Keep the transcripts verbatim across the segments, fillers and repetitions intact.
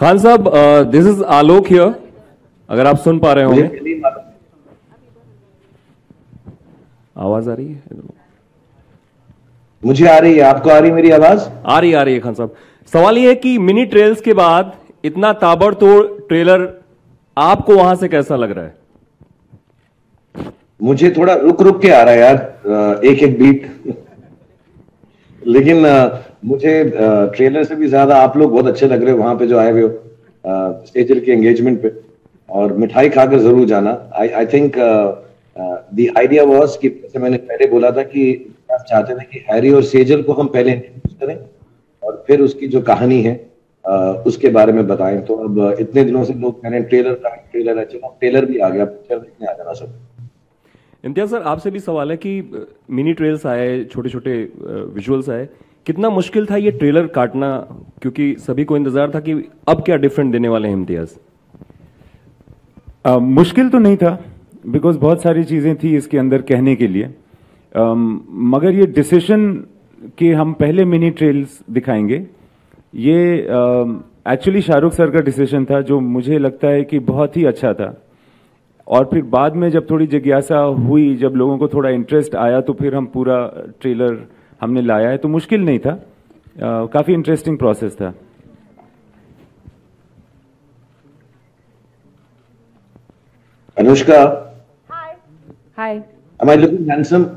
खान साहब, this is Alok here, अगर आप सुन पा रहे होंगे। आवाज आ रही है? मुझे आ रही है, आपको आ रही है मेरी आवाज? आ रही आ रही है खान साहब। सवाल ये है कि मिनी ट्रेल्स के बाद इतना ताबड़तोड़ ट्रेलर आपको वहां से कैसा लग रहा है? मुझे थोड़ा रुक रुक के आ रहा है यार, एक एक बीट। लेकिन मुझे ट्रेलर से भी ज्यादा आप लोग बहुत अच्छे लग रहे हो वहां पे जो आए हुए हो सेजल के एंगेजमेंट पे, और मिठाई खाकर जरूर जाना। I I think the idea was कि, जैसे मैंने पहले बोला था कि आप चाहते थे कि हैरी और सेजल को हम पहले इंट्रोड्यूस करें और फिर उसकी जो कहानी है uh, उसके बारे में बताएं। तो अब इतने दिनों से लोग कह रहे हैं ट्रेलर का ट्रेलर है, चलो ट्रेलर भी आ गया, पिक्चर देखने आ जाना सब। इम्तियाज सर, आपसे भी सवाल है कि मिनी ट्रेल्स आए, छोटे छोटे विजुअल्स आए, कितना मुश्किल था ये ट्रेलर काटना, क्योंकि सभी को इंतजार था कि अब क्या डिफरेंट देने वाले हैं इम्तियाज? uh, मुश्किल तो नहीं था, बिकॉज बहुत सारी चीजें थी इसके अंदर कहने के लिए। uh, मगर ये डिसीजन कि हम पहले मिनी ट्रेल्स दिखाएंगे, ये एक्चुअली uh, शाहरुख सर का डिसीजन था, जो मुझे लगता है कि बहुत ही अच्छा था। और फिर बाद में जब थोड़ी जिज्ञासा हुई, जब लोगों को थोड़ा इंटरेस्ट आया, तो फिर हम पूरा ट्रेलर हमने लाया है। तो मुश्किल नहीं था, आ, काफी इंटरेस्टिंग प्रोसेस था। अनुष्का, हाय हाय, am I looking handsome?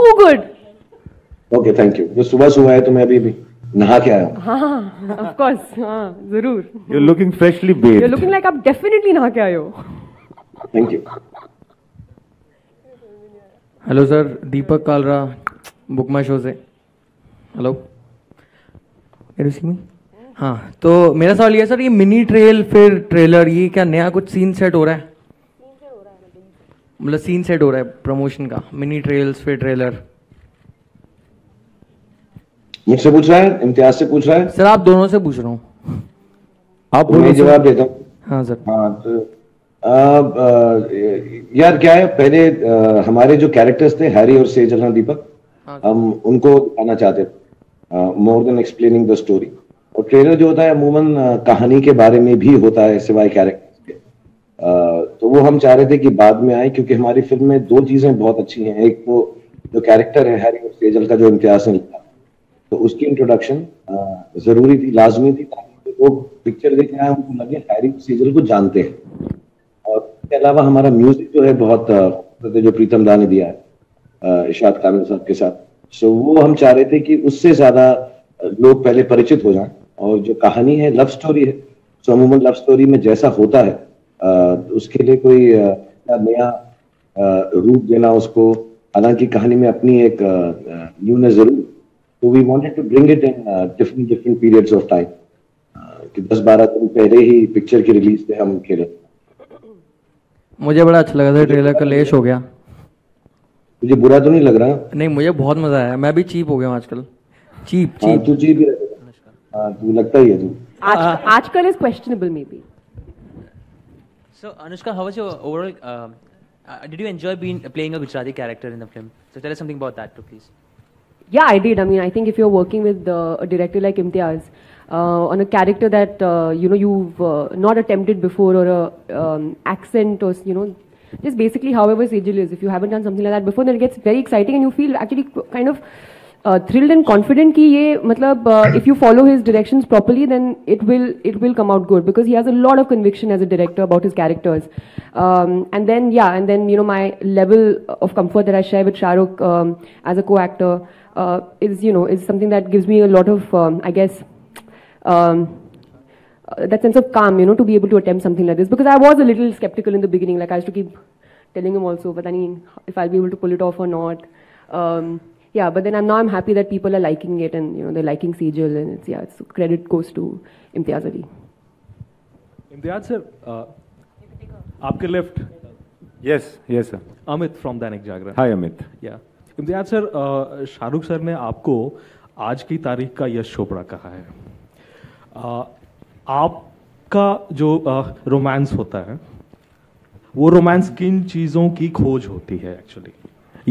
Too good. Okay, thank you. जो सुबह सुबह है तो मैं अभी भी नहा के आया हूँ। हाँ, of course, हाँ, जरूर। You're looking freshly bathed. You're looking like आप definitely नहा के आए हो। Thank you. Hello sir, Deepak Kalra Book My Show से। हेलो, हाँ, तो मेरा सवाल ये सर, ये मिनी ट्रेल फिर ट्रेलर, ये क्या नया कुछ सीन सेट हो रहा है? मतलब सीन सेट हो रहा है प्रमोशन का, मिनी ट्रेल्स फिर ट्रेलर। मुझसे पूछ रहा है? इम्तियाज से पूछ रहा है? सर आप दोनों से पूछ रहा हूँ, आप बोलिए, जवाब देता हूँ। हाँ सर। हाँ तो आ, आ, यार क्या है, पहले आ, हमारे जो कैरेक्टर्स थे हैरी और सेजल, हाँ दीपक, हम हाँ, उनको दिखाना चाहते थे more than explaining the story. और ट्रेलर जो होता है अमूमन कहानी के बारे में भी होता है सिवाय कैरेक्टर्स के। आ, तो वो हम चाह रहे थे कि बाद में आए, क्योंकि हमारी फिल्म में दो चीजें बहुत अच्छी हैं। एक वो जो कैरेक्टर है हैरी और सेजल का जो इम्तियाज ने लिखा, तो उसकी इंट्रोडक्शन जरूरी थी, लाजमी थी, ताकि वो पिक्चर देखने आए उनको लगे हैरी और सेजल को जानते हैं। और इसके अलावा हमारा म्यूजिक जो है बहुत जो प्रीतम दा ने दिया है इशाद कामिल साहब के साथ, सो वो हम चाह रहे थे कि उससे ज्यादा लोग पहले परिचित हो जाएं। और जो कहानी है लव स्टोरी है, सो अमूमन लव स्टोरी में जैसा होता है आ, उसके लिए कोई नया रूप देना उसको, हालांकि कहानी में अपनी एक न्यूनेस जरूर, तो we wanted to bring it in different different periods of time, कि दस बारह दिन पहले ही पिक्चर की रिलीज पे हम खेले। मुझे बड़ा अच्छा लगा था ट्रेलर का, लेश हो गया। मुझे बुरा तो नहीं लग रहा? नहीं, मुझे बहुत मजा आया। मैं भी चीप हो गया हूँ आजकल, चीप चीप। तू चीप ही रहता है, तू लगता ही है तू। आजकल is questionable maybe. So Anushka, how was your overall, did you enjoy being playing a Gujarati character in the film? So tell us something about that too please. Yeah, I did. I mean, I think if you're working with uh, a director like Imtiaz uh, on a character that uh, you know you've uh, not attempted before, or a um, accent, or you know, just basically however Sejal is, if you haven't done something like that before, then it gets very exciting, and you feel actually kind of uh, thrilled and confident. कि ये मतलब uh, if you follow his directions properly, then it will it will come out good, because he has a lot of conviction as a director about his characters. Um, and then yeah, and then you know my level of comfort that I share with Shah Rukh um, as a co-actor. Uh, is you know is something that gives me a lot of um, I guess um, uh, that sense of calm, you know, to be able to attempt something like this, because I was a little skeptical in the beginning. Like I used to keep telling him also, but I mean, if I'll be able to pull it off or not. Um, yeah, but then I'm now I'm happy that people are liking it, and you know they're liking Sejal, and it's yeah, it's credit goes to Imtiaz Ali. Imtiaz sir, uh, आपके left. Yes, yes sir. Amit from Danik Jagran. Hi Amit. Yeah. Imtiaz sir, Shahrukh sir ने आपको आज की तारीख का यश चोपड़ा कहा है। आ, आपका जो रोमांस होता है, वो रोमांस किन चीज़ों की खोज होती है एक्चुअली,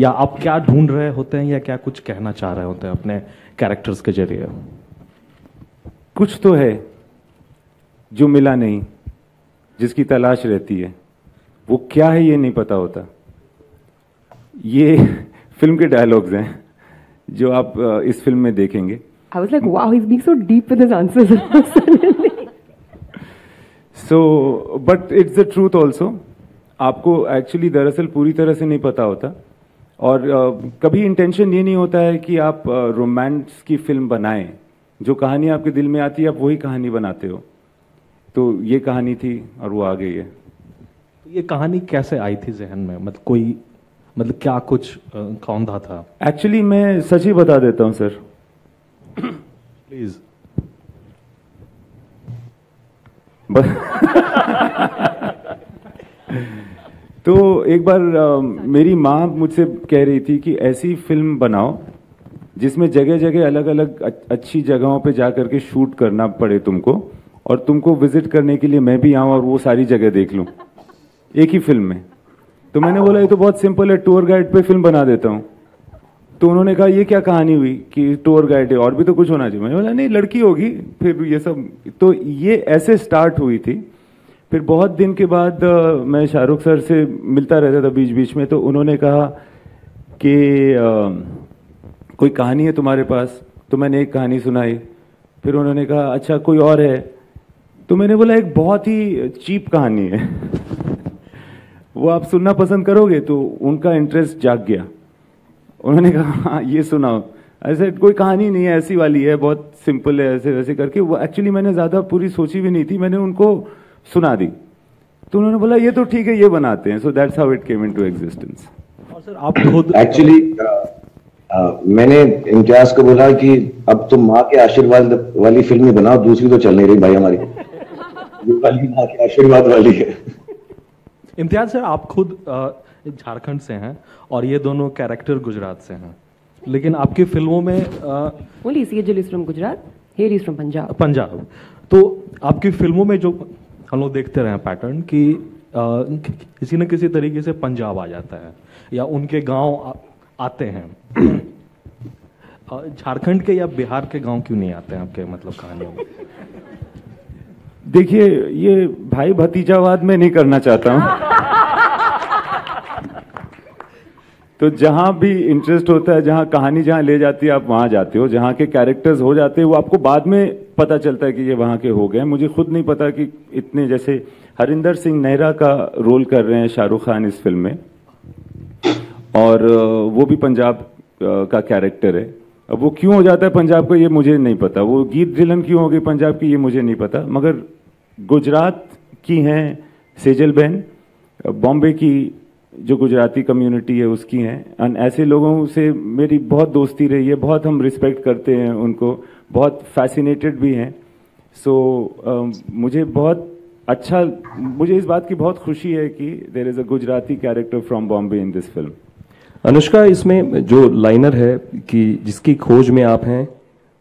या आप क्या ढूंढ रहे होते हैं, या क्या कुछ कहना चाह रहे होते हैं अपने कैरेक्टर्स के जरिए? कुछ तो है, जो मिला नहीं, जिसकी तलाश रहती है, वो क्या है ये नहीं पता होता। ये फिल्म के डायलॉग्स हैं जो आप इस फिल्म में देखेंगे। I was like, wow, he's being so deep with his answers. So, but it's the truth also. आपको एक्चुअली दरअसल पूरी तरह से नहीं पता होता, और uh, कभी इंटेंशन ये नहीं होता है कि आप रोमांस uh, की फिल्म बनाएं। जो कहानी आपके दिल में आती है आप वही कहानी बनाते हो। तो ये कहानी थी और वो आ गई है। तो ये कहानी कैसे आई थी जहन में, मतलब कोई मतलब क्या कुछ कौंधा था? एक्चुअली मैं सच ही बता देता हूँ सर, प्लीज। तो एक बार uh, मेरी माँ मुझसे कह रही थी कि ऐसी फिल्म बनाओ जिसमें जगह जगह अलग अलग अच्छी जगहों पे जा करके शूट करना पड़े तुमको, और तुमको विजिट करने के लिए मैं भी आऊँ और वो सारी जगह देख लूँ एक ही फिल्म में। तो मैंने बोला ये तो बहुत सिंपल है, टूर गाइड पे फिल्म बना देता हूँ। तो उन्होंने कहा ये क्या कहानी हुई कि टूर गाइड है, और भी तो कुछ होना चाहिए। मैंने बोला नहीं, लड़की होगी फिर ये सब। तो ये ऐसे स्टार्ट हुई थी। फिर बहुत दिन के बाद मैं शाहरुख सर से मिलता रहता था बीच बीच में, तो उन्होंने कहा कि आ, कोई कहानी है तुम्हारे पास? तो मैंने एक कहानी सुनाई। फिर उन्होंने कहा अच्छा कोई और है? तो मैंने बोला एक बहुत ही चीप कहानी है, वो आप सुनना पसंद करोगे? तो उनका इंटरेस्ट जाग गया। उन्होंने कहा हाँ ये सुनाओ। ऐसे कोई कहानी नहीं है, ऐसी वाली है, बहुत सिंपल है, ऐसे वैसे करके। वो एक्चुअली मैंने ज़्यादा पूरी सोची भी नहीं थी, मैंने उनको सुना दी। तो उन्होंने बोला ये तो ठीक है, ये बनाते हैं। So that's how it came into existence. और सर आप खुद एक्चुअली मैंने इम्तियाज को बोला कि अब तुम माँ के आशीर्वाद वाली फिल्म ही बनाओ, दूसरी तो चल नहीं रही भाई हमारी, ये वाली माँ के आशीर्वाद वाली है। इम्तियाज सर आप खुद झारखंड से हैं और ये दोनों कैरेक्टर गुजरात से हैं, लेकिन आपकी फिल्मों में गुजरात फ्रॉम पंजाब पंजाब तो आपकी फिल्मों में जो हम लोग देखते रहे पैटर्न कि किसी न किसी तरीके से पंजाब आ जाता है या उनके गांव आते हैं। झारखंड के या बिहार के गांव क्यों नहीं आते हैं आपके मतलब कहानियों में? देखिए ये भाई भतीजावाद में नहीं करना चाहता हूं। तो जहां भी इंटरेस्ट होता है, जहां कहानी जहां ले जाती है आप वहां जाते हो, जहां के कैरेक्टर्स हो जाते हैं वो आपको बाद में पता चलता है कि ये वहां के हो गए। मुझे खुद नहीं पता कि इतने, जैसे हरिंदर सिंह नेहरा का रोल कर रहे हैं शाहरुख खान इस फिल्म में, और वो भी पंजाब का कैरेक्टर है। अब वो क्यों हो जाता है पंजाब का ये मुझे नहीं पता, वो गीत ढिलन क्यों हो गई पंजाब की ये मुझे नहीं पता, मगर गुजरात की हैं सेजल बहन, बॉम्बे की जो गुजराती कम्युनिटी है उसकी हैं। ऐसे लोगों से मेरी बहुत दोस्ती रही है, बहुत हम रिस्पेक्ट करते हैं उनको, बहुत फैसिनेटेड भी हैं। सो so, uh, मुझे बहुत अच्छा, मुझे इस बात की बहुत खुशी है कि there is a Gujarati character from Bombay in this film. Anushka, इसमें जो लाइनर है कि जिसकी खोज में आप हैं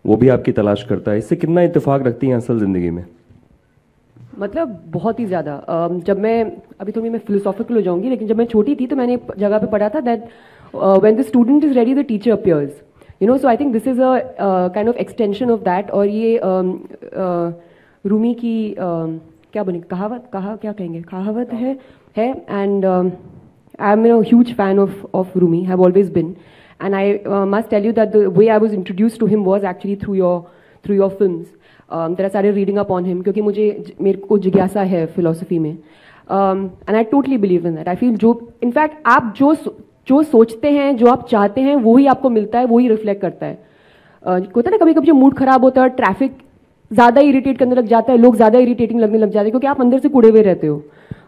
वो भी आपकी तलाश करता है, इससे कितना इत्तेफाक रखती हैं असल ज़िंदगी में? मतलब बहुत ही ज़्यादा। जब मैं अभी थोड़ी मैं फिलोसॉफिकल हो जाऊंगी, लेकिन जब मैं छोटी थी तो मैंने एक जगह पे पढ़ा था that when the student is ready the teacher appears, you know. So I think this is a kind of extension of that. और ये um, uh, रूमी की uh, क्या बने कहावत कहा क्या कहेंगे कहावत है है and I am huge fan of of Rumi, have always been, and I must tell you that the way I was introduced to him was actually through your through your films. There are सारे reading up on him, क्योंकि मुझे मेरे को जिज्ञासा है philosophy में, and I totally believe in that. I feel जो in fact आप जो जो सोचते हैं, जो आप चाहते हैं, वही आपको मिलता है, वही रिफ्लेक्ट करता है। uh, होता है ना कभी कभी जो मूड खराब होता है, ट्रैफिक ज़्यादा इरिटेट करने लग जाता है, लोग ज़्यादा इरिटेटिंग लगने लग जाते हैं, क्योंकि आप अंदर से कुड़े हुए रहते हो।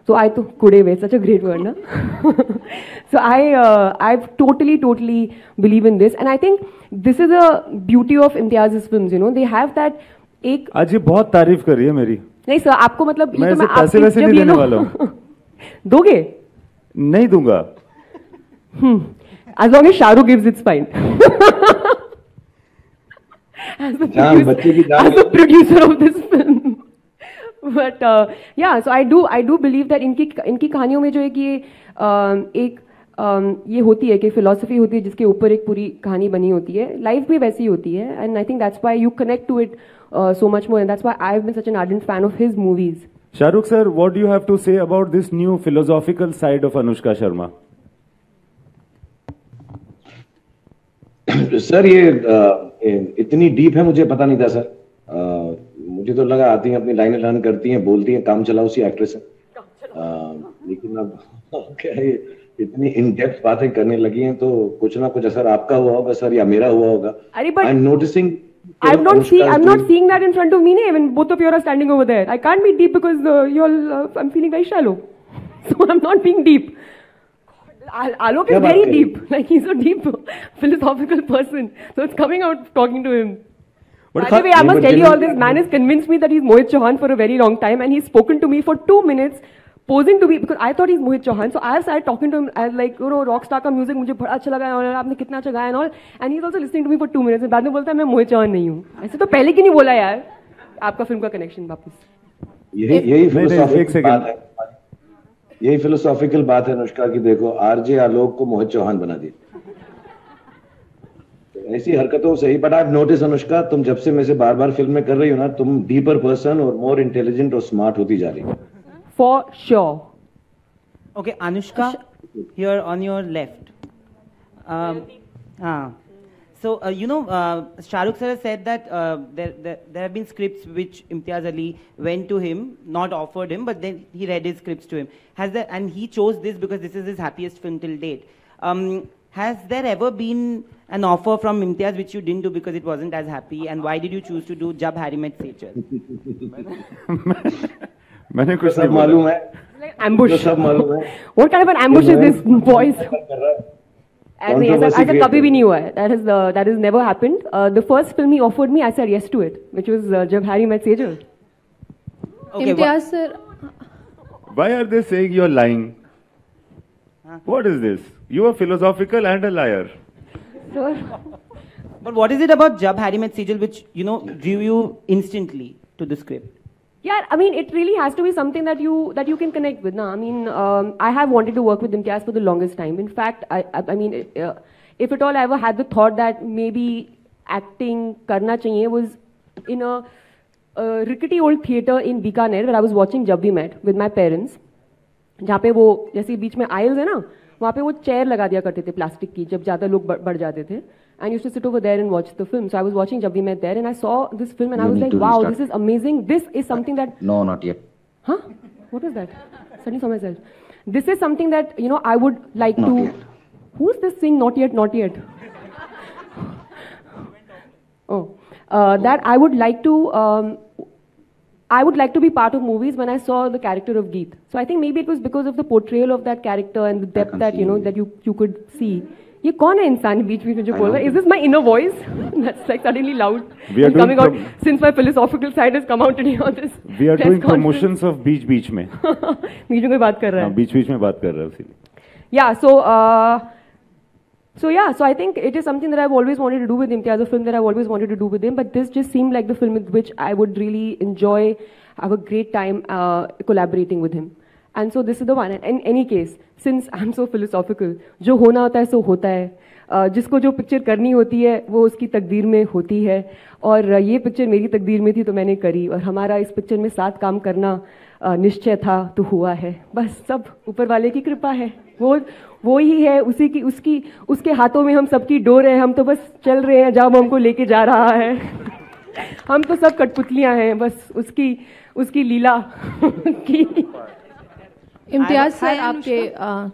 सो आई तो कुड़े हुए, सच अ ग्रेट वर्ड ना। So I I totally totally believe in this, and I think this is a beauty of Imtiaz films, you know, they have that. एक आज बहुत तारीफ करी है मेरी। नहीं सर, आपको मतलब मैं तो पैसे वैसे नहीं देने वाला हूं। दोगे? नहीं दूंगा। As long as Shahrukh gives it's fine. As the, producer, as the producer of this film, but uh, yeah, so I do I do believe that इनकी इनकी कहानियों में जो एक ये एक ये होती है कि फिलॉसफी होती है जिसके ऊपर एक पूरी कहानी बनी होती है. लाइफ भी वैसी होती है and I think that's why you connect to it so much more and that's why I have been such an ardent fan of his movies. Shahrukh sir, what do you have to say about this new philosophical side of Anushka Sharma? Sir ये इतनी deep है मुझे पता नहीं था sir. मुझे तो लगा आती हैं अपनी लाइनें रन करती हैं बोलती हैं काम चलाओ सी एक्ट्रेस है, लेकिन अब क्या है इतनी इन डेप्थ बातें करने लगी हैं तो कुछ ना कुछ असर आपका हुआ होगा सर या मेरा हुआ होगा. I am noticing I'm not seeing. I'm not seeing that in front of me. Even both of you are standing over there. I can't be deep because uh, you're. Uh, I'm feeling very shallow, so I'm not being deep. Al Alok is very deep. Like he's a deep philosophical person. So it's coming out talking to him. But by the way, I must tell you all this. Man has convinced me that he's Mohit Chauhan for a very long time, and he's spoken to me for two minutes. Posing to me because I thought he's Mohit Chauhan, so I started talking to him. I was like, you know, Rockstar का music मुझे बड़ा अच्छा लगा और आपने कितना अच्छा गाया and all, and he's also listening to me for two minutes. बाद में बोलता है मैं Mohit Chauhan नहीं हूँ. ऐसे तो पहले क्यों नहीं बोला यार? आपका फिल्म का connection वापस. यही यही philosophical बात है. यही philosophical बात है अनुष्का की. देखो आरजे आलोक को मोहित चौहान बना दिया. ऐसी हरकतों से ही. But I've noticed अनुष्का तुम जब से मेरे से बार बार फिल्म में कर रही हो ना तुम deeper person और more intelligent और smart होती जा रही हो. For sure. Okay, Anushka, here on your left. Um, uh, so, uh, you know, uh, Shah Rukh sir said that uh, there, there, there have been scripts which Imtiaz Ali went to him, not offered him, but then he read his scripts to him. Has there, and he chose this because this is his happiest film till date. Um, has there ever been an offer from Imtiaz which you didn't do because it wasn't as happy? And why did you choose to do Jab Harry Met Sejal? मैंने कुछ नहीं मालूम है. Ambush सब मालूम है. What kind of an ambush is this, boys? ऐसा कभी भी नहीं हुआ है. That is that is never happened. The first film he offered me, I said yes to it, which was Jab Harry Met Sejal. Imtiaz sir, why are they saying you're lying? What is this? You are philosophical and a liar. But what is it about Jab Harry Met Sejal which you know drew you instantly to the script? Yeah, I mean, it really has to be something that you that you can connect with, na. I mean, um, I have wanted to work with Imtiaz for the longest time. In fact, I, I, I mean, uh, if at all I ever had the thought that maybe acting karna chahiye was in a uh, rickety old theatre in Bikaner where I was watching Jab We Met with my parents. जहाँ पे वो जैसे बीच में aisles है ना, वहाँ पे वो chair लगा दिया करते थे plastic की, जब ज़्यादा लोग बढ़ जाते थे. And used to sit over there and watch the film. So I was watching Jab We Met there, and I saw this film, and you I was like, "Wow, restart. This is amazing. This is something that." No, not yet. Huh? What is that? Suddenly saw myself. This is something that you know I would like not to. Yet. Who's this saying? Not yet. Not yet. oh, uh, that I would like to. Um, I would like to be part of movies when I saw the character of Geet. So I think maybe it was because of the portrayal of that character and the depth that you know that you you could see. ये कौन है इंसान बीच बीच में जो बोल रहा है? Is this my inner voice? That's like suddenly loud and coming out since my philosophical side has come out today on this. We are doing promotions of बीच बीच में. बीच में बात कर रहा है. बीच बीच में बात कर रहा है उसी. Yeah, so so yeah, so I think it is something that I've always wanted to do with Imtiaz, a film that I've always wanted to do with him. But this just seemed like the film with which I would really enjoy, have a great time collaborating with him. And so this is the one. And in any case, since I'm so philosophical, जो होना होता है सो होता है. जिसको जो picture करनी होती है वो उसकी तकदीर में होती है. और ये पिक्चर मेरी तकदीर में थी तो मैंने करी. और हमारा इस पिक्चर में साथ काम करना निश्चय था तो हुआ है. बस सब ऊपर वाले की कृपा है. वो वो ही है. उसी की उसकी उसके हाथों में हम सबकी डोर है. हम तो बस चल रहे हैं जहाँ वो हमको लेके जा रहा है. हम तो सब कठपुतलियाँ हैं बस उसकी उसकी लीला की. इम्तियाज सर आपके आ,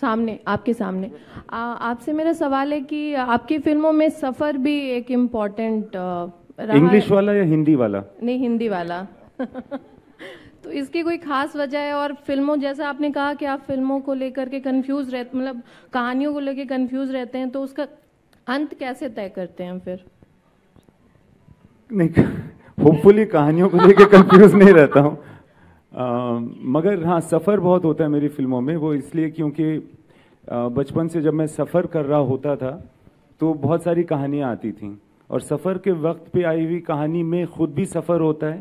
सामने आपके सामने आपसे मेरा सवाल है कि आपकी फिल्मों में सफर भी एक इम्पोर्टेंट रहा. इंग्लिश वाला या हिंदी वाला? नहीं, हिंदी वाला. तो इसकी कोई खास वजह है? और फिल्मों जैसा आपने कहा कि आप फिल्मों को लेकर के कंफ्यूज रहते, मतलब कहानियों को लेकर कंफ्यूज रहते हैं, तो उसका अंत कैसे तय करते हैं फिर? नहीं, होपफुली कहानियों को लेकर कंफ्यूज नहीं रहता हूँ. Uh, मगर हाँ, सफ़र बहुत होता है मेरी फिल्मों में. वो इसलिए क्योंकि बचपन से जब मैं सफ़र कर रहा होता था तो बहुत सारी कहानियाँ आती थीं. और सफ़र के वक्त पे आई हुई कहानी में ख़ुद भी सफ़र होता है.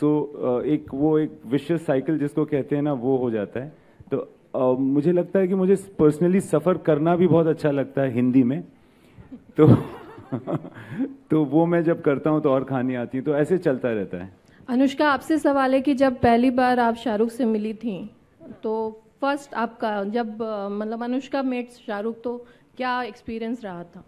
सो so, uh, एक वो एक विशेष साइकिल जिसको कहते हैं ना, वो हो जाता है. तो uh, मुझे लगता है कि मुझे पर्सनली सफ़र करना भी बहुत अच्छा लगता है हिंदी में, तो तो वो मैं जब करता हूँ तो और कहानी आती है, तो ऐसे चलता रहता है। अनुष्का, आपसे सवाल है कि जब पहली बार आप शाहरुख से मिली थी, तो फर्स्ट आपका जब मतलब अनुष्का मेट शाहरुख, तो क्या एक्सपीरियंस रहा था?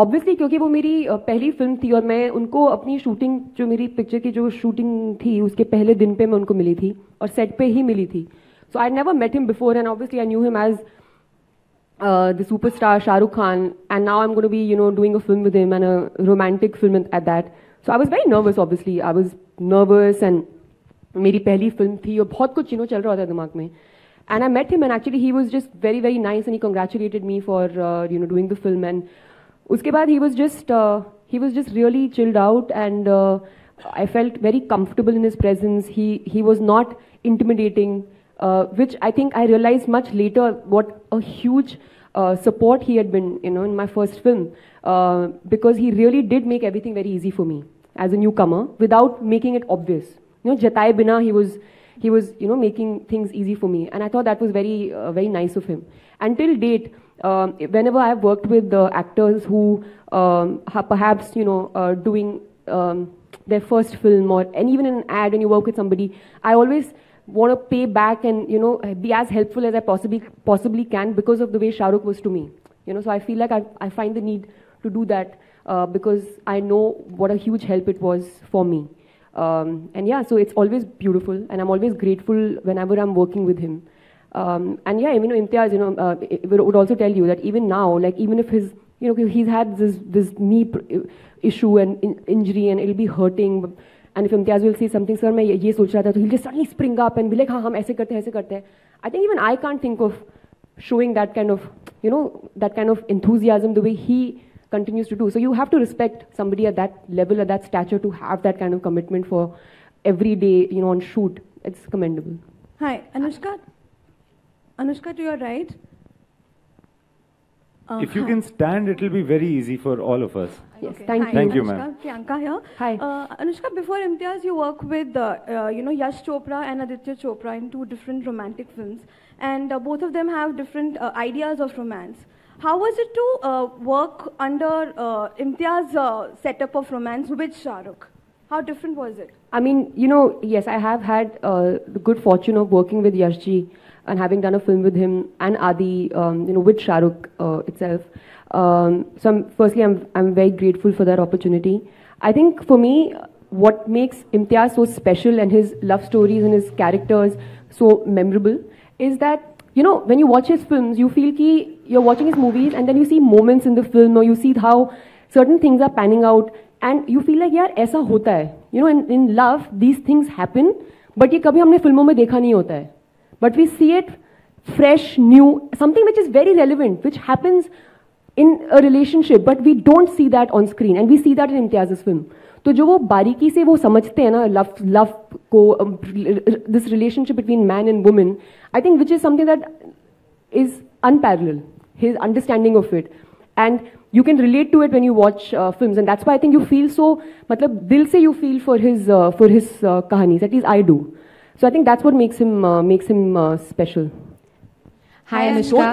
ऑब्वियसली uh, क्योंकि वो मेरी पहली फिल्म थी और मैं उनको अपनी शूटिंग, जो मेरी पिक्चर की जो शूटिंग थी उसके पहले दिन पे मैं उनको मिली थी और सेट पे ही मिली थी। So I never met him before and obviously I knew him as the superstar Shahrukh Khan and now I am going to be you know doing a film with him and a romantic film at that. So I was very nervous, obviously I was nervous and मेरी पहली film थी और बहुत कुछ you know चल रहा था दिमाग में। And I met him and actually he was just very very nice and he congratulated me for uh, you know doing the film and उसके बाद he was just uh, he was just really chilled out and uh, I felt very comfortable in his presence. He he was not intimidating, uh, which I think I realized much later what a huge uh, support he had been you know in my first film uh, because he really did make everything very easy for me as a newcomer without making it obvious. You know जताए बिना he was He was, you know, making things easy for me, and I thought that was very, uh, very nice of him. Until date, uh, whenever I have worked with uh, actors who um, have perhaps, you know, uh, doing um, their first film or and even in an ad when you work with somebody, I always want to pay back and you know be as helpful as I possibly possibly can because of the way Shah Rukh was to me. You know, so I feel like I I find the need to do that uh, because I know what a huge help it was for me. Um, and yeah, so it's always beautiful, and I'm always grateful whenever I'm working with him. Um, and yeah, I mean, Imtiaz, you know, uh, would also tell you that even now, like even if his, you know, he's had this this knee issue and in injury, and it'll be hurting. And if Imtiaz will say something, sir, मैं ये सोच रहा था, तो he'll just suddenly spring up and be like, हाँ हम ऐसे करते हैं ऐसे करते हैं. I think even I can't think of showing that kind of, you know, that kind of enthusiasm the way he continues to do. So you have to respect somebody at that level, at that stature, to have that kind of commitment for every day, you know, on shoot. It's commendable. Hi, Anushka. Anushka, to your right. Uh, if you hi. can stand, it will be very easy for all of us. Yes, okay. thank, hi, you. thank you. Thank you, ma'am. Priyanka here. Hi. Uh, Anushka, before Imtiaz, you work with, uh, uh, you know, Yash Chopra and Aditya Chopra in two different romantic films. And uh, both of them have different uh, ideas of romance. How was it to uh, work under uh, Imtiaz's uh, setup of romance with Shah Rukh? How different was it? I mean, you know, yes, I have had uh, the good fortune of working with Yashji and having done a film with him and Adi, um, you know, with Shah Rukh uh, itself. Um, so, I'm, firstly, I'm, I'm very grateful for that opportunity. I think for me, what makes Imtiaz so special and his love stories and his characters so memorable is that you know, when you watch his films, you feel ki you're watching his movies and then you see moments in the film or you see how certain things are panning out and you feel like, yaar, aisa hota hai. You know, in, in love, these things happen, but ye kabhi humne filmon mein dekha nahi hota hai. But we see it fresh, new, something which is very relevant, which happens in a relationship, but we don't see that on screen and we see that in Imtiaz's film. तो जो वो बारीकी से वो समझते हैं ना love love को this relationship between man and women I think which is something that is unparallel his understanding of it and you can relate to it when you watch films and that's why I think you feel so मतलब दिल से you feel for his for his कहानीज that is I do so I think that's what makes him makes him special. Hi Anushka.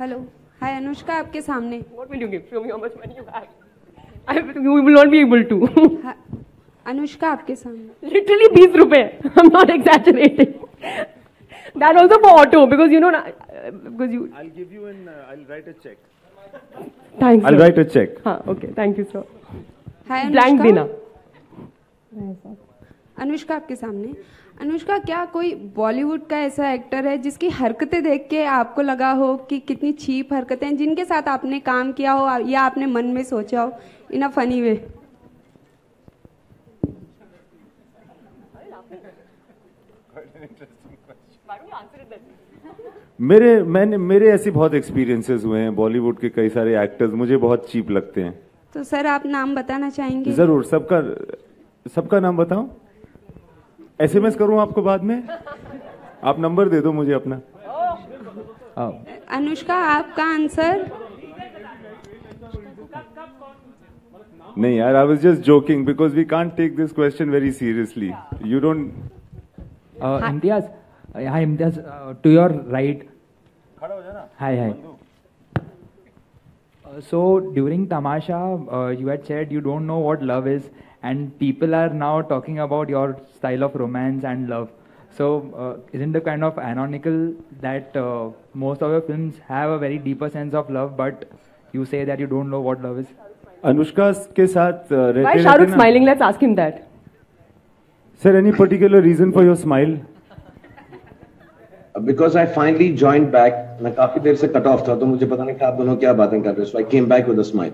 Hello. हाय अनुष्का, आपके सामने। What will you give? Show me how much money you have. I will not be able to. Anushka, आपके सामने. Literally बीस रुपए. I'm not exaggerating. That also for auto because you know because you. I'll give you an. Uh, I'll write a check. Thanks. I'll sir. write a check. हाँ, okay. Thank you sir. Hi Anushka. Blank देना. Anushka आपके सामने. Anushka, क्या कोई बॉलीवुड का ऐसा actor है जिसकी हरकतें देख के आपको लगा हो कि कितनी चीप हरकतें हैं, जिनके साथ आपने काम किया हो या आपने मन में सोचा हो इन अ फनी वे? मेरे मैंने मेरे ऐसे बहुत एक्सपीरियंसेस हुए हैं बॉलीवुड के, कई सारे एक्टर्स मुझे बहुत चीप लगते हैं। तो सर आप नाम बताना चाहेंगे? जरूर, सबका सबका नाम बताऊं? एसएमएस करूं आपको बाद में? आप नंबर दे दो मुझे अपना। अनुष्का आपका आंसर? नहीं यार, I was just joking because we can't take this question very seriously. You don't. Imtiaz, Hi Imtiaz, uh, to your right. Hi, hi. Uh, so during Tamasha, uh, you had said you don't know what love is, and people are now talking about your style of romance and love. So uh, isn't it kind of ironical that uh, most of your films have a very deeper sense of love, but you say that you don't know what love is? Anushka's ke saath, uh, rete, why Shah Rukh smiling? Let's ask him that. Sir, any particular reason for your smile? Because I finally joined back. मैं काफी देर से cut off था, तो मुझे पता नहीं था आप दोनों क्या बातें कर रहे हो. So I came back with a smile.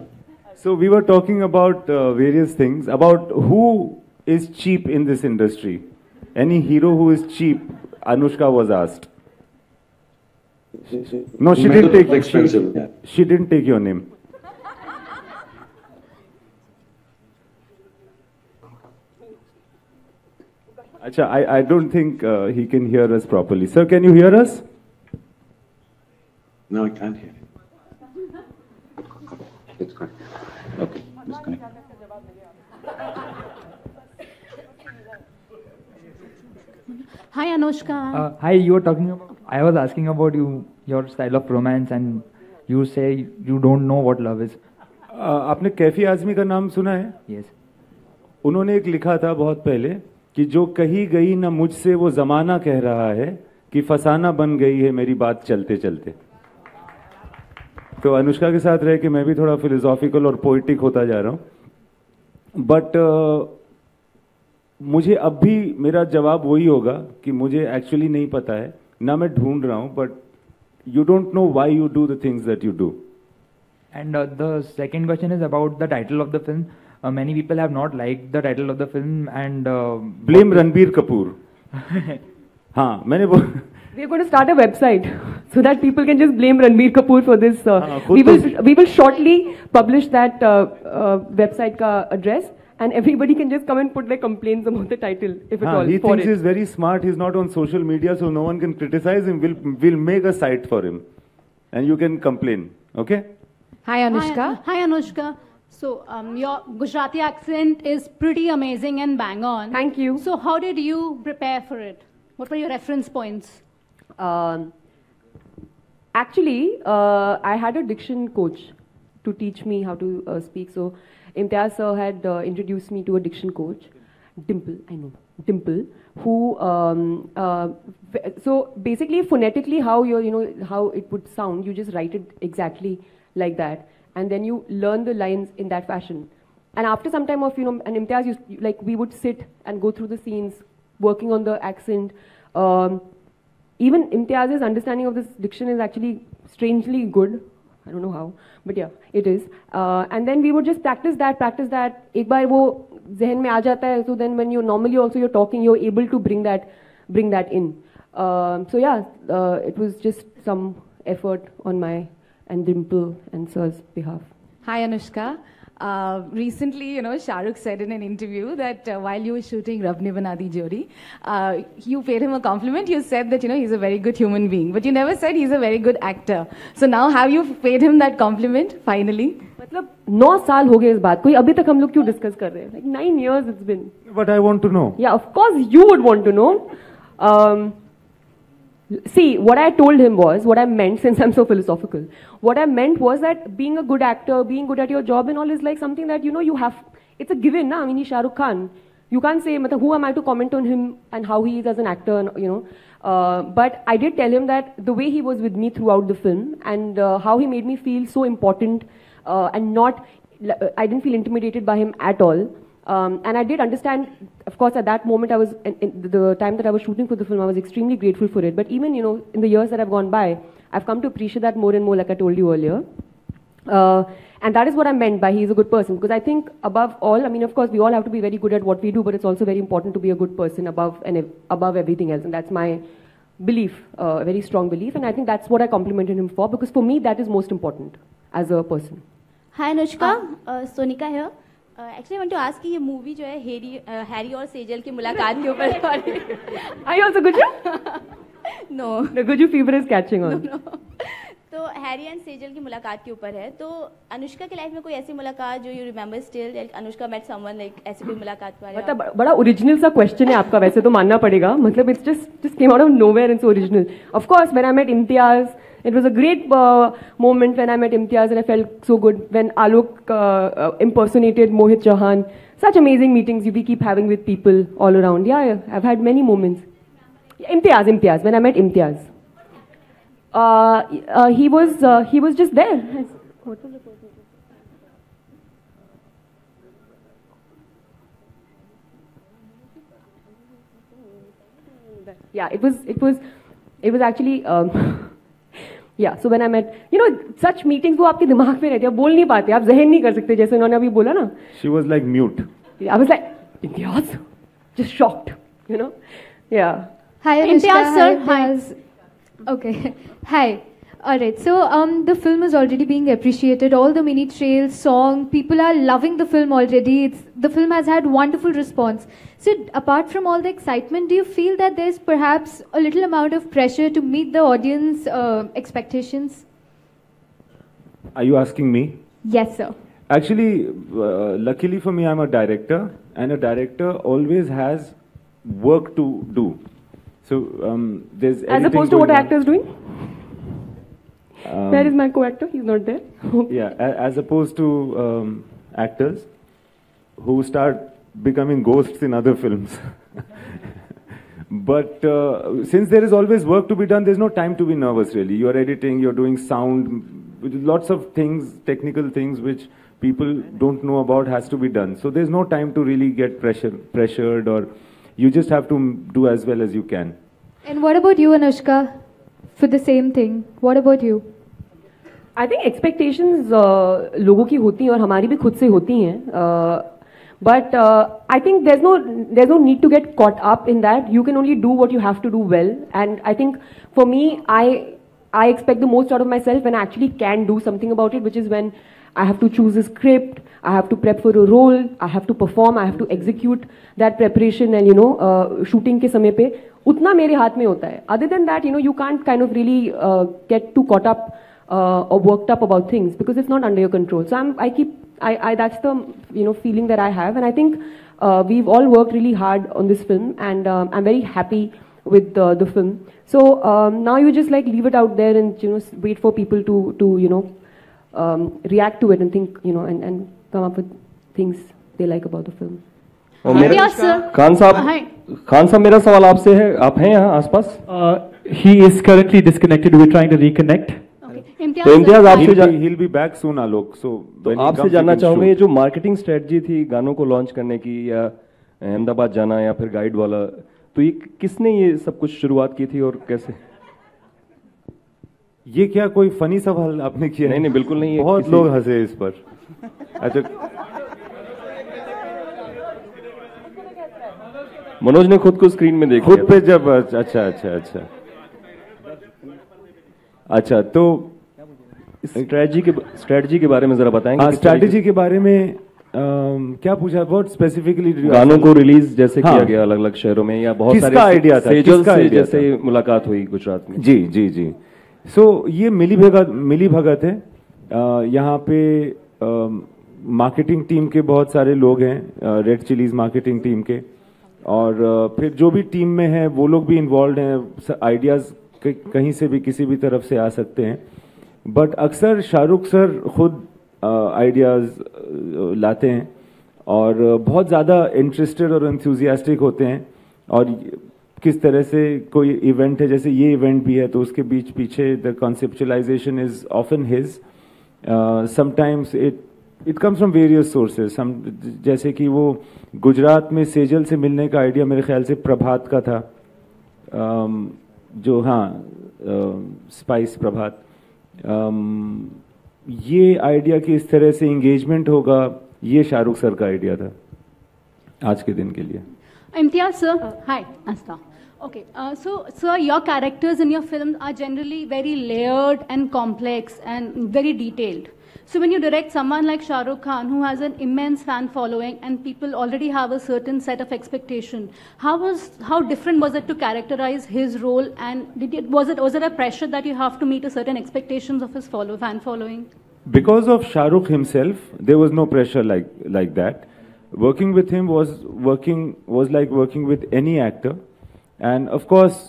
So we were talking about uh, various things, about who is cheap in this industry. Any hero who is cheap, Anushka was asked. No, she didn't take expensive. She, she didn't take your name. Acha, I, I don't think uh, he can hear us properly. Sir, can you hear us? No, I can't hear him. It's good. Okay, disconnect. Hi, Anushka. Uh, hi, you were talking about, I was asking about you, your style of romance, and you say you don't know what love is. आपने कैफी आजमी का नाम सुना है? Yes. उन्होंने एक लिखा था बहुत पहले कि जो कही गई ना मुझसे वो जमाना कह रहा है कि फसाना बन गई है मेरी बात चलते चलते. तो अनुष्का के साथ रह के मैं भी थोड़ा फिलोसॉफिकल और पोइटिक होता जा रहा हूँ. बट uh, मुझे अब भी मेरा जवाब वही होगा कि मुझे एक्चुअली नहीं पता है ना, मैं ढूंढ रहा हूँ. But you don't know why you do the things that you do. And the second question is about the title of the film. Uh, many people have not liked the title of the film and uh, blame Ranbir Kapoor. हाँ, मैंने वो. We're going to start a website so that people can just blame Ranbir Kapoor for this. Uh, हाँ, we will we will shortly publish that uh, uh, website का address and everybody can just come and put their complaints about the title if हाँ, at all. He for thinks it. He's very smart. He's not on social media, so no one can criticize him. We'll we'll make a site for him, and you can complain. Okay. Hi Anushka. Hi, hi Anushka. So um, your Gujarati accent is pretty amazing and bang on. Thank you. So how did you prepare for it? What were your reference points? Um, actually, uh, I had a diction coach to teach me how to uh, speak. So Imtiaz sir had uh, introduced me to a diction coach, Dimple. I know Dimple, who um, uh, so basically phonetically how you you know how it would sound. You just write it exactly like that. And then you learn the lines in that fashion. And after some time of, you know, and Imtiaz used to, like, we would sit and go through the scenes, working on the accent. Um, even Imtiaz's understanding of this diction is actually strangely good. I don't know how, but yeah, it is. Uh, and then we would just practice that, practice that. Ek baar wo zehen mein aa jata hai, so then when you normally also you're talking, you're able to bring that, bring that in. Uh, so yeah, uh, it was just some effort on my and Dimple and sir's behalf. Hi Anushka. Uh, recently, you know, Shah Rukh said in an interview that uh, while you were shooting Rabne Bana Di Jodi, uh, you paid him a compliment. You said that, you know, he's a very good human being, but you never said he's a very good actor. So now have you paid him that compliment finally? मतलब nine साल हो गए इस बात को, अभी तक हम लोग क्यों डिस्कस कर रहे हैं? Like nine years it's been. But I want to know. Yeah, of course you would want to know. Um, See, what I told him was, what I meant, since I'm so philosophical, what I meant was that being a good actor, being good at your job and all is like something that, you know, you have, it's a given, na? I mean, he's Shah Rukh Khan. You can't say, who am I to comment on him and how he is as an actor, and, you know. Uh, but I did tell him that the way he was with me throughout the film and uh, how he made me feel so important uh, and not, I didn't feel intimidated by him at all. Um, and I did understand, of course, at that moment, I was, in, in the time that I was shooting for the film, I was extremely grateful for it. But even, you know, in the years that have gone by, I've come to appreciate that more and more, like I told you earlier. Uh, and that is what I meant by he's a good person. Because I think above all, I mean, of course, we all have to be very good at what we do, but it's also very important to be a good person above and above everything else. And that's my belief, uh, a very strong belief. And I think that's what I complimented him for, because for me, that is most important as a person. Hi, Anushka. Uh, uh, Sonika here. Actually want to ask कि ये movie जो है Harry Harry और सेजल की मुलाकात के ऊपर sorry I also Guju know the Guju fever is catching on. तो हैरी एंड सेजल की मुलाकात के ऊपर है, तो अनुष्का की लाइफ में कोई ऐसी मुलाकात जो you remember still, Anushka met someone, like ऐसी कोई मुलाकात के बारे में? बड़ा ओरिजिनल सा क्वेश्चन है आपका, वैसे तो मानना पड़ेगा, मतलब it's just just came out of nowhere and so original. Of course when I met Imtiaz, it was a great uh, moment when I met Imtiaz and I felt so good when Alok uh, impersonated Mohit Chauhan. Such amazing meetings we keep having with people all around. Yeah, yeah, I've had many moments. Yeah, Imtiaz, Imtiaz. When I met Imtiaz, uh, uh, he was uh, he was just there. What was the question? Yeah, it was it was it was actually. Um, yeah so when I met, you know such meetings वो आपके दिमाग में रहती है, आप बोल नहीं पाते, आप जहन नहीं कर सकते, जैसे उन्होंने अभी बोला ना. She was like mute, I was like Imtiaz, just shocked, you know. Yeah hi Imtiaz sir. Hi, okay, hi. Alright, so um, the film is already being appreciated. All the mini trails, song, people are loving the film already. It's, the film has had wonderful response. So apart from all the excitement, do you feel that there's perhaps a little amount of pressure to meet the audience uh, expectations? Are you asking me? Yes, sir. Actually, uh, luckily for me, I'm a director, and a director always has work to do. So um, there's as opposed to what an actor is doing. Um, Where is my co-actor? He's not there. Yeah, as opposed to um, actors who start becoming ghosts in other films. But uh, since there is always work to be done, there's no time to be nervous really. You're editing, you're doing sound, lots of things, technical things which people don't know about has to be done. So there's no time to really get pressure, pressured, or you just have to do as well as you can. And what about you, Anushka? For the same thing, what about you? I think expectations uh, लोगों की होती हैं और हमारी भी खुद से होती हैं. Uh, but uh, I think there's no there's no need to get caught up in that. You can only do what you have to do well. And I think for me, I I expect the most out of myself when I actually can do something about it, which is when I have to choose a script, I have to prep for a role, I have to perform, I have to execute that preparation, and you know, uh, shooting के समय पे उतना मेरे हाथ में होता है. Other than that, you know, you can't kind of really uh, get too caught up uh, or worked up about things because it's not under your control. So I'm, I keep, I, I, that's the, you know, feeling that I have, and I think uh, we've all worked really hard on this film, and um, I'm very happy with uh, the film. So um, now you just like leave it out there and, you know, wait for people to, to you know, um, react to it and think, you know, and and come up with things they like about the film. Khan साहब, खान साहब मेरा सवाल आपसे है, आप हैं यहाँ आसपास? He is currently disconnected. We're trying to reconnect. तो इम्तियाज आपसे he'll be back soon Alok. So तो आपसे जानना चाहूँगा, ये जो मार्केटिंग स्ट्रेटजी थी गानों को लॉन्च करने की, या अहमदाबाद जाना या फिर गाइड वाला, तो ये किसने ये सब कुछ शुरुआत की थी और कैसे? ये क्या कोई फनी सवाल आपने किया? नहीं नहीं, बिल्कुल नहीं, बहुत लोग हंसे इस पर. अच्छा, मनोज ने खुद को स्क्रीन में देखा, खुद पे जब, अच्छा अच्छा अच्छा अच्छा तो स्ट्रेटजी के स्ट्रेटजी के बारे में जरा बताएंगे. स्ट्रेटजी के बारे में आ, क्या पूछा? बहुत स्पेसिफिकली गानों को रिलीज जैसे हाँ, किया गया अलग अलग शहरों में, या बहुत सारे आइडिया था, सेजल से जैसे मुलाकात हुई गुजरात में. जी जी जी सो so, ये मिली भगत मिली भगत है. आ, यहाँ पे मार्केटिंग टीम के बहुत सारे लोग हैं, रेड चिलीज मार्केटिंग टीम के, और फिर जो भी टीम में है वो लोग भी इन्वॉल्व हैं. आइडियाज़ कहीं से भी किसी भी तरफ से आ सकते हैं, बट अक्सर शाहरुख सर खुद आइडियाज़ लाते हैं और बहुत ज़्यादा इंटरेस्टेड और एंथुसियास्टिक होते हैं. और किस तरह से कोई इवेंट है, जैसे ये इवेंट भी है, तो उसके बीच पीछे the conceptualization is often his. Sometimes it it comes from various sources. जैसे कि वो गुजरात में सेजल से मिलने का आइडिया मेरे ख्याल से प्रभात का था, um, जो हाँ स्पाइस uh, प्रभात. um, ये आइडिया कि इस तरह से इंगेजमेंट होगा, ये शाहरुख सर का आइडिया था आज के दिन के लिए. Imtiaz sir, hi Aastha. Okay, uh, so sir, your characters in your films are generally very layered and complex and very detailed. So when you direct someone like Shah Rukh Khan, who has an immense fan following and people already have a certain set of expectation, how was how different was it to characterize his role? And did it, was it was it a pressure that you have to meet a certain expectations of his follow fan following? Because of Shah Rukh himself, there was no pressure like like that. Working with him was working was like working with any actor, and of course,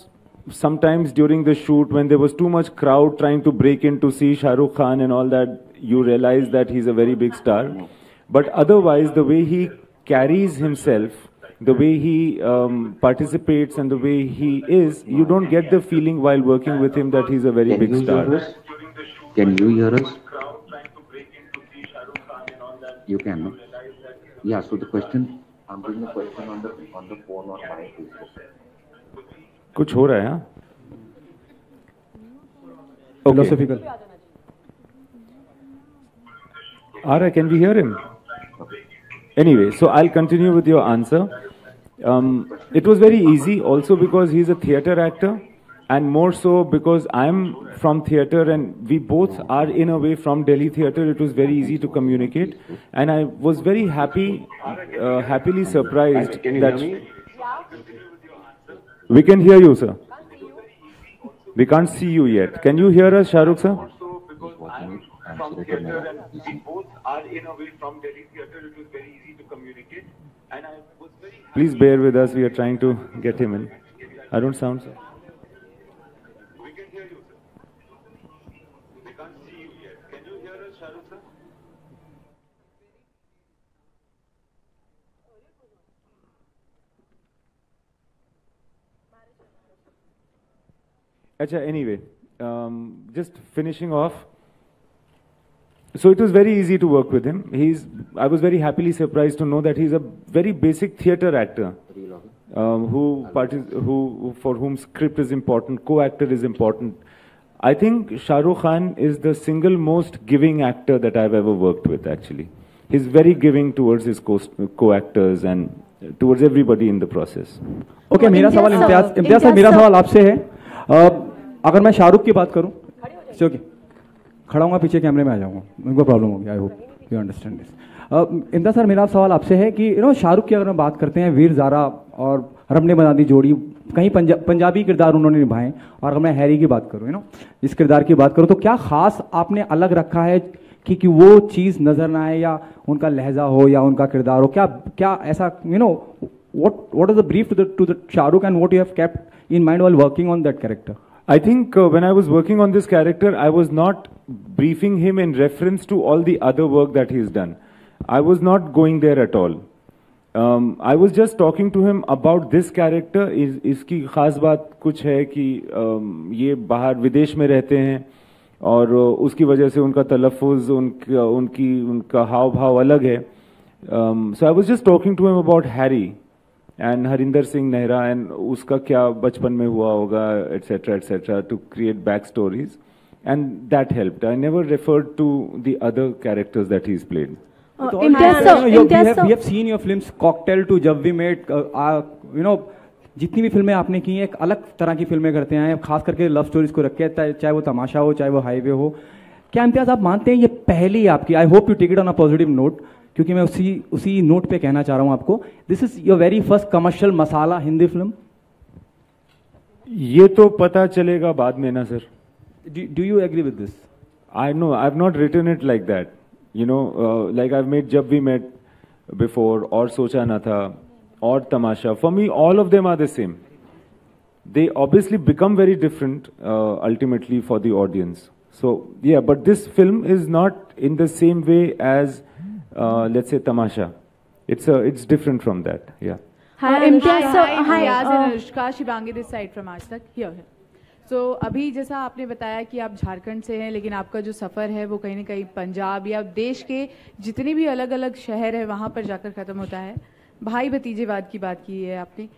sometimes during the shoot, when there was too much crowd trying to break in to see Shah Rukh Khan and all that, you realize that he's a very big star. But otherwise, the way he carries himself, the way he um, participates and the way he is, you don't get the feeling while working with him that he's a very big star. Can you hear us? You can, no? Yeah, so the question, I'm putting the question on the, on the phone or my Facebook. कुछ हो रहा है हाँ philosophical आ रहा है can we hear him anyway so I will continue with your answer it was very easy also because he is a theatre actor and more so because I am from theatre and we both are in a way from Delhi theatre it was very easy to communicate and I was very happy happily surprised that We can hear you, sir. We can't see you yet. Can you hear us, Shah Rukh, sir? Also, because I'm from theatre and we both are in a way from Delhi theatre, it was very easy to communicate. And I was very happy. Please bear with us. We are trying to get him in. I don't sound, sir. We can hear you, sir. We can't see you yet. Can you hear us, Shah Rukh, sir? Acha, anyway, um, just finishing off. So it was very easy to work with him. He's, I was very happily surprised to know that he's a very basic theatre actor, um, who, who for whom script is important, co-actor is important. I think Shah Rukh Khan is the single most giving actor that I've ever worked with, actually. He's very giving towards his co-actors and towards everybody in the process. Okay, मेरा सवाल इम्तियाज़, इम्तियाज़ sir, मेरा सवाल आपसे है. अगर मैं शाहरुख की बात करूं, ओके, खड़ा होऊंगा पीछे कैमरे में आ जाऊंगा, उनको प्रॉब्लम होगी. I hope you understand this. Imtiaz sir, मेरा सवाल आपसे है कि यू नो शाहरुख की अगर हम बात करते हैं, वीर ज़ारा और रबने बना दी जोड़ी, कहीं पंजा, पंजाबी किरदार उन्होंने निभाए. और अगर मैं हैरी की बात करूँ, यू नो इस किरदार की बात करूँ, तो क्या खास आपने अलग रखा है कि कि वो चीज़ नज़र ना आए, या उनका लहजा हो या उनका किरदार हो, क्या क्या ऐसा you know What what is the brief to the to the Shah Rukh and what you have kept in mind while working on that character? I think uh, when I was working on this character, I was not briefing him in reference to all the other work that he's done. I was not going there at all. Um, I was just talking to him about this character. Is इसकी खास बात कुछ है कि um, ये बाहर विदेश में रहते हैं और uh, उसकी वजह से उनका तलफ़ुज़, उनका उनकी उनका हाव भाव अलग है. Um, so I was just talking to him about Harry and Harinder Singh Nehra and uska kya bachpan mein hua hoga, etc, etc, to create backstories, and that helped. I never referred to the other characters that he's played. Uh, so, Imtiaz sir, you know, Imtiaz we, have, we have seen your films, Cocktail to Jab We Met, uh, uh, you know, जितनी भी फिल्में आपने की हैं, एक अलग तरह की फिल्में करते हैं, खास करके लव स्टोरीज को रखे, चाहे वो तमाशा हो, चाहे वो हाईवे हो. क्या इम्तियाज़ आप मानते हैं ये पहली आपकी, I hope you take it on a positive note, क्योंकि मैं उसी उसी नोट पे कहना चाह रहा हूं आपको, this is your very first commercial masala Hindi film? ये तो पता चलेगा बाद में ना sir. Do you agree with this? I know I have not written it like that, you know, like I have made Jab we met before और सोचा ना था और Tamasha. For me all of them are the same. They obviously become very different ultimately for the audience. So yeah, but this film is not in the same way as Uh, let's say Tamasha. It's a, it's different from that. Yeah. Hi, Imtiaz sir. Hi, Anushka Sharma this side from Aaj Tak. Here, here. So, अभी जैसा आपने बताया कि आप झारखंड से हैं, लेकिन आपका जो सफर है वो कहीं ना कहीं पंजाब या देश के जितने भी अलग अलग शहर है वहाँ पर जाकर खत्म होता है. भाई भतीजेवाद की बात की है आपने.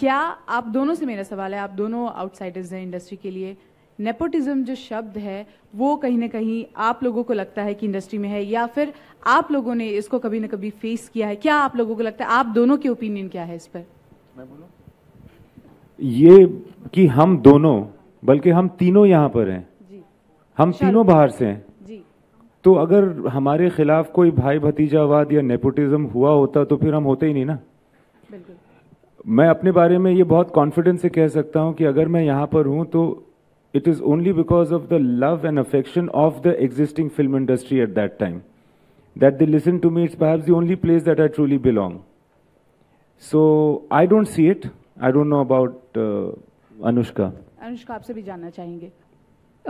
क्या आप दोनों से, मेरा सवाल है, आप दोनों आउटसाइडर्स हैं इंडस्ट्री के लिए, नेपोटिज्म जो शब्द है वो कहीं ना कहीं आप लोगों को लगता है कि इंडस्ट्री में है, या फिर आप लोगों ने इसको कभी ना कभी फेस किया है? क्या आप लोगों को लगता है, आप दोनों के ओपिनियन क्या है इस पर? मैं बोलूं ये कि हम दोनों, बल्कि हम तीनों यहाँ पर हैं जी, हम तीनों बाहर से हैं जी, तो अगर हमारे खिलाफ कोई भाई भतीजावाद या नेपोटिज्म हुआ होता तो फिर हम होते ही नहीं ना। बिल्कुल। मैं अपने बारे में ये बहुत कॉन्फिडेंस से कह सकता हूँ कि अगर मैं यहाँ पर हूँ तो it is only because of the love and affection of the existing film industry at that time, that they listen to me, it's perhaps the only place that I truly belong. So I don't see it, I don't know about Anushka. Anushka आपसे भी जानना चाहेंगे।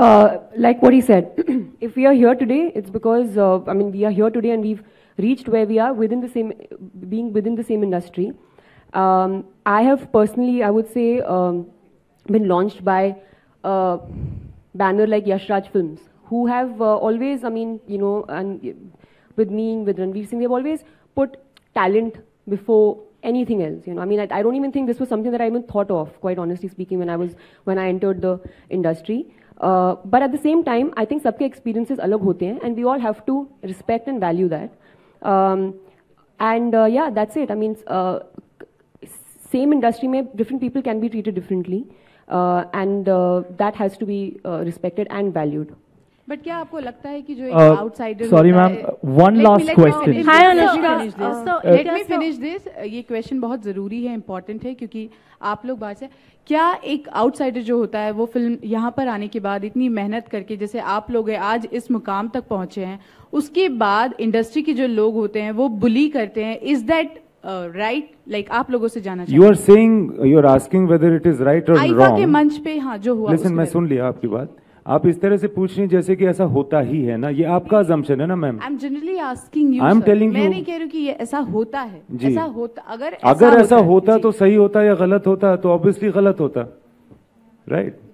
Uh, like what he said, if we are here today, it's because uh, I mean we are here today and we've reached where we are within the same, being within the same industry. Um, I have personally, I would say, um, been launched by uh, banner like Yash Raj Films, who have uh, always, I mean, you know, and with me, with Ranveer Singh, they've always put talent before anything else. You know, I mean, I, I don't even think this was something that I even thought of, quite honestly speaking, when I was when I entered the industry. Uh, but at the same time, I think सबके experiences अलग होते हैं, and we all have to respect and value that. Um, and uh, yeah, that's it. I mean, uh, same industry में different people can be treated differently, uh, and uh, that has to be uh, respected and valued. But क्या आपको लगता है कि जो एक outsider? Sorry, ma'am. One last question. Hi, Anushka. So let me finish this. ये question बहुत ज़रूरी है, important है, क्योंकि आप लोग बाहर से, क्या एक आउटसाइडर जो होता है वो फिल्म यहाँ पर आने के बाद इतनी मेहनत करके, जैसे आप लोग आज इस मुकाम तक पहुँचे हैं, उसके बाद इंडस्ट्री के जो लोग होते हैं वो बुली करते हैं, इज दैट राइट? लाइक आप लोगों से जाना चाहिए। You are saying, you are asking whether it is right और रॉन्ग। आईफा के मंच पे हाँ जो हुआ। लेकिन मैं सुन लिया आपकी बात। आप इस तरह से पूछ रही जैसे कि ऐसा होता ही है ना, ये आपका assumption है ना ma'am. I'm generally asking you, I'm telling you, मैं नहीं कह रही कि ये ऐसा होता है। जी। ऐसा होता, अगर अगर ऐसा होता तो सही होता या गलत होता तो obviously गलत होता, right?